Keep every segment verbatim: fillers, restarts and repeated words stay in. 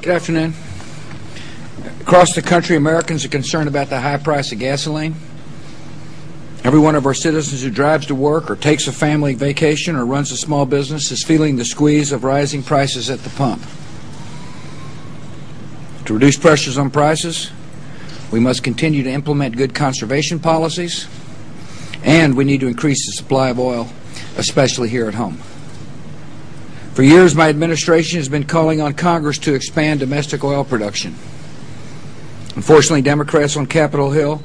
Good afternoon. Across the country, Americans are concerned about the high price of gasoline. Every one of our citizens who drives to work or takes a family vacation or runs a small business is feeling the squeeze of rising prices at the pump. To reduce pressures on prices, we must continue to implement good conservation policies, and we need to increase the supply of oil, especially here at home. For years, my administration has been calling on Congress to expand domestic oil production. Unfortunately, Democrats on Capitol Hill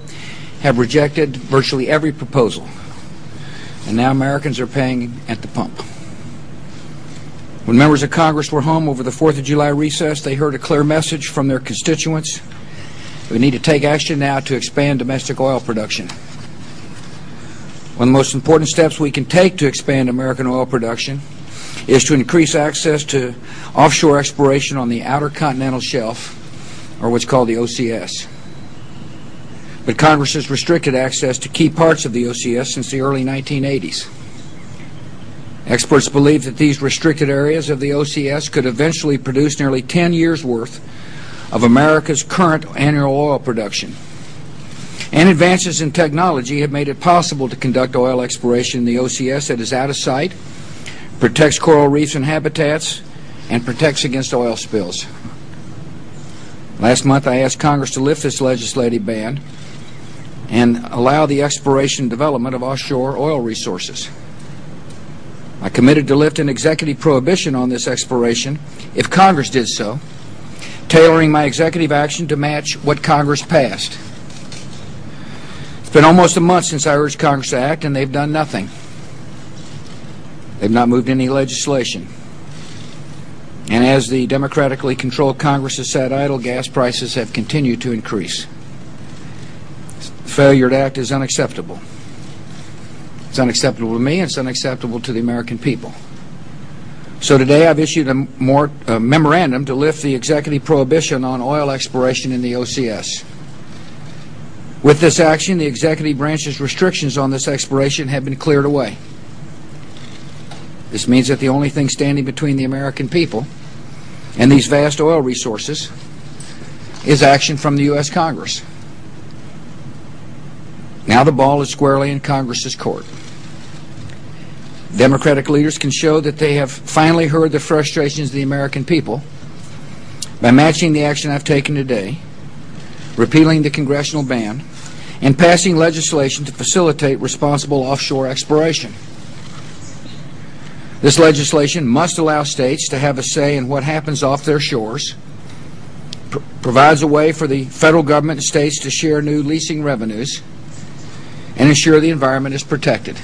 have rejected virtually every proposal, and now Americans are paying at the pump. When members of Congress were home over the fourth of July recess, they heard a clear message from their constituents. We need to take action now to expand domestic oil production. One of the most important steps we can take to expand American oil production is to increase access to offshore exploration on the outer continental shelf, or what's called the O C S. But Congress has restricted access to key parts of the O C S since the early nineteen eighties. Experts believe that these restricted areas of the O C S could eventually produce nearly ten years' worth of America's current annual oil production. And advances in technology have made it possible to conduct oil exploration in the O C S that is out of sight, protects coral reefs and habitats, and protects against oil spills. Last month, I asked Congress to lift this legislative ban and allow the exploration and development of offshore oil resources. I committed to lift an executive prohibition on this exploration if Congress did so, tailoring my executive action to match what Congress passed. It's been almost a month since I urged Congress to act, and they've done nothing. They've not moved any legislation. And as the democratically controlled Congress has sat idle, gas prices have continued to increase. The failure to act is unacceptable. It's unacceptable to me, and it's unacceptable to the American people. So today I've issued a, more, a memorandum to lift the executive prohibition on oil exploration in the O C S. With this action, the executive branch's restrictions on this exploration have been cleared away. This means that the only thing standing between the American people and these vast oil resources is action from the U S Congress. Now the ball is squarely in Congress's court. Democratic leaders can show that they have finally heard the frustrations of the American people by matching the action I've taken today, repealing the congressional ban, and passing legislation to facilitate responsible offshore exploration. This legislation must allow states to have a say in what happens off their shores, pr- provides a way for the federal government and states to share new leasing revenues, and ensure the environment is protected.